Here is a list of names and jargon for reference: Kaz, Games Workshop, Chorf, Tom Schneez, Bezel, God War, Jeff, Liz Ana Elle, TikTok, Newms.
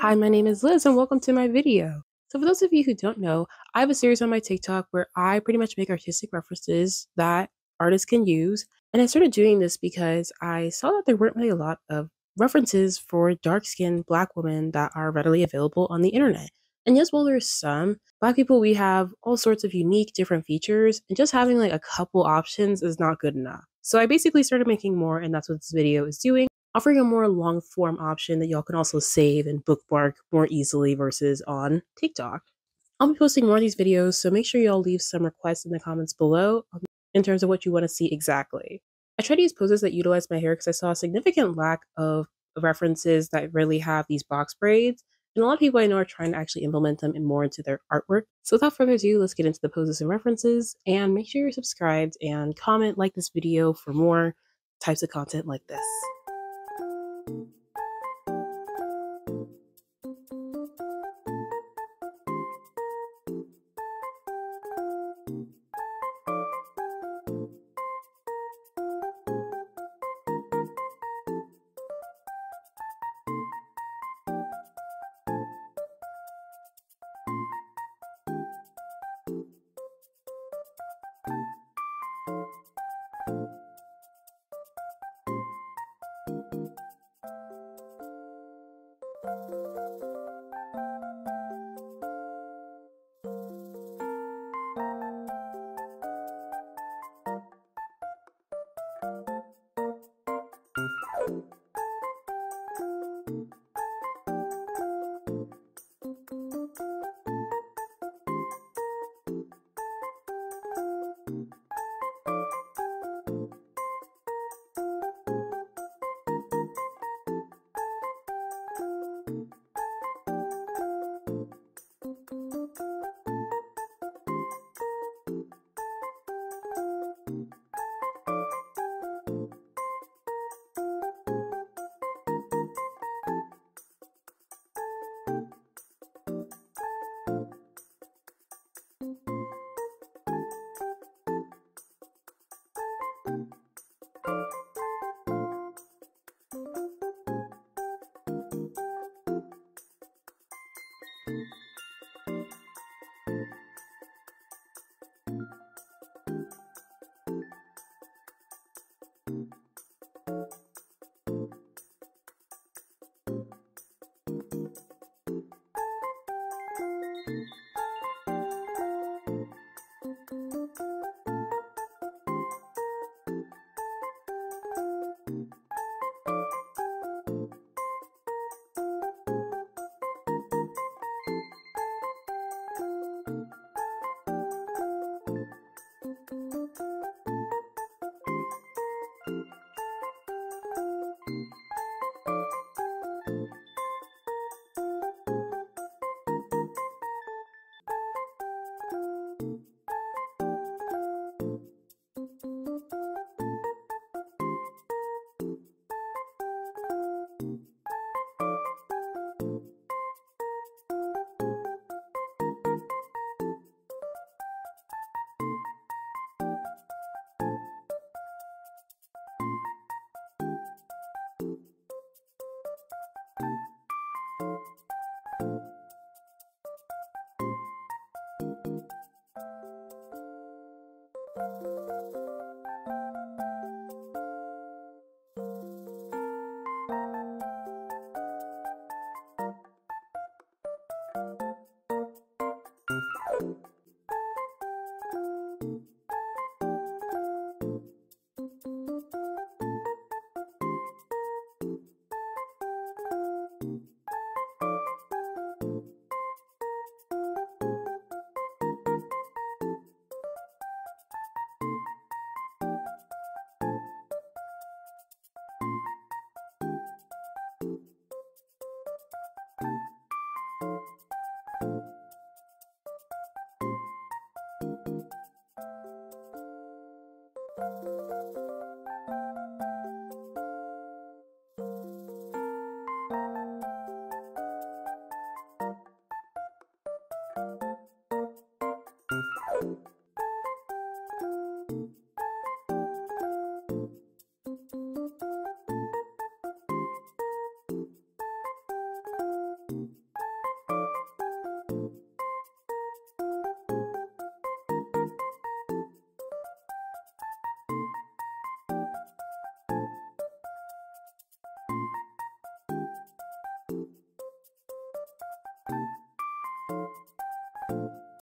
Hi, my name is Liz and welcome to my video. So for those of you who don't know, I have a series on my TikTok where I pretty much make artistic references that artists can use. And I started doing this because I saw that there weren't really a lot of references for dark-skinned Black women that are readily available on the internet. And yes, while there's some, Black people, we have all sorts of unique different features, and just having like a couple options is not good enough. So I basically started making more, and that's what this video is doing. Offering a more long form option that y'all can also save and bookmark more easily versus on TikTok. I'll be posting more of these videos, so make sure y'all leave some requests in the comments below in terms of what you want to see exactly. I try to use poses that utilize my hair because I saw a significant lack of references that really have these box braids, and a lot of people I know are trying to actually implement them more into their artwork. So without further ado, let's get into the poses and references, and make sure you're subscribed and comment, like this video for more types of content like this.